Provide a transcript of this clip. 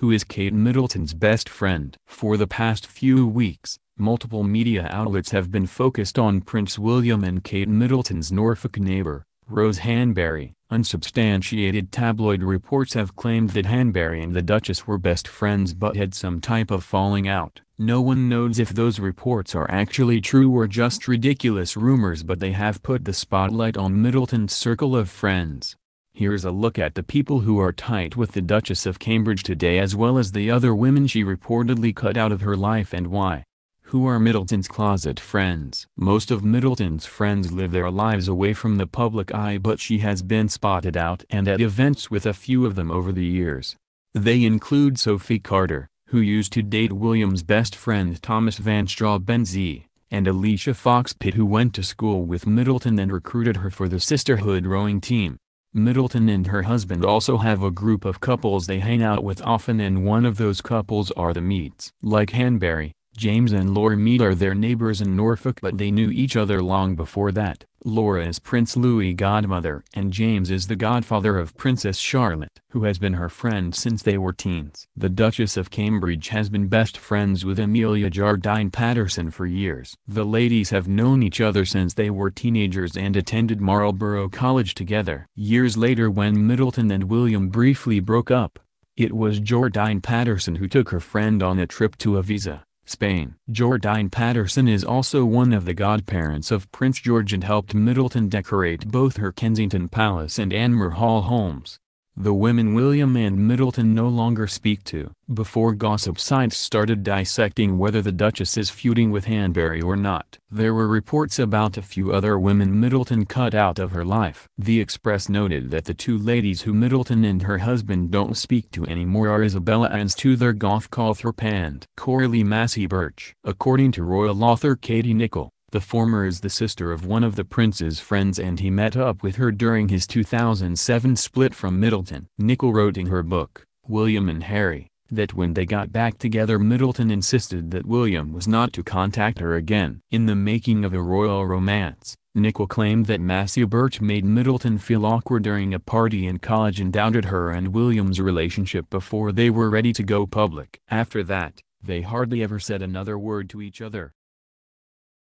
who is Kate Middleton's best friend. For the past few weeks, multiple media outlets have been focused on Prince William and Kate Middleton's Norfolk neighbor, Rose Hanbury. Unsubstantiated tabloid reports have claimed that Hanbury and the Duchess were best friends but had some type of falling out. No one knows if those reports are actually true or just ridiculous rumors, but they have put the spotlight on Middleton's circle of friends. Here's a look at the people who are tight with the Duchess of Cambridge today, as well as the other women she reportedly cut out of her life and why. Who are Middleton's closet friends? Most of Middleton's friends live their lives away from the public eye, but she has been spotted out and at events with a few of them over the years. They include Sophie Carter, who used to date William's best friend Thomas Van Straubenzie, and Alicia Fox Pitt, who went to school with Middleton and recruited her for the sisterhood rowing team. Middleton and her husband also have a group of couples they hang out with often, and one of those couples are the Meads. Like Hanbury, James and Laura Mead are their neighbors in Norfolk, but they knew each other long before that. Laura is Prince Louis' godmother, and James is the godfather of Princess Charlotte, who has been her friend since they were teens. The Duchess of Cambridge has been best friends with Amelia Jardine-Paterson for years. The ladies have known each other since they were teenagers and attended Marlborough College together. Years later, when Middleton and William briefly broke up, it was Jardine-Paterson who took her friend on a trip to Ibiza, Spain. Jardine-Paterson is also one of the godparents of Prince George and helped Middleton decorate both her Kensington Palace and Anmer Hall homes. The women William and Middleton no longer speak to. Before gossip sites started dissecting whether the Duchess is feuding with Hanbury or not, there were reports about a few other women Middleton cut out of her life. The Express noted that the two ladies who Middleton and her husband don't speak to anymore are Isabella and Sophie Carter and Coralie Massy-Birch. According to royal author Katie Nicholl, the former is the sister of one of the prince's friends, and he met up with her during his 2007 split from Middleton. Nicholl wrote in her book, William and Harry, that when they got back together, Middleton insisted that William was not to contact her again. In The Making of a Royal Romance, Nicholl claimed that Massy-Birch made Middleton feel awkward during a party in college and doubted her and William's relationship before they were ready to go public. After that, they hardly ever said another word to each other.